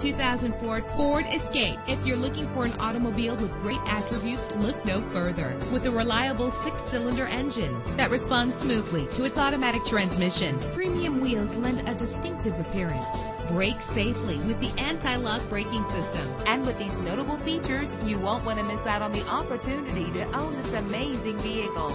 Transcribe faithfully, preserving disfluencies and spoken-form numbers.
two thousand four Ford Escape. If you're looking for an automobile with great attributes, look no further. With a reliable six-cylinder engine that responds smoothly to its automatic transmission, premium wheels lend a distinctive appearance. Brake safely with the anti-lock braking system. And with these notable features, you won't want to miss out on the opportunity to own this amazing vehicle.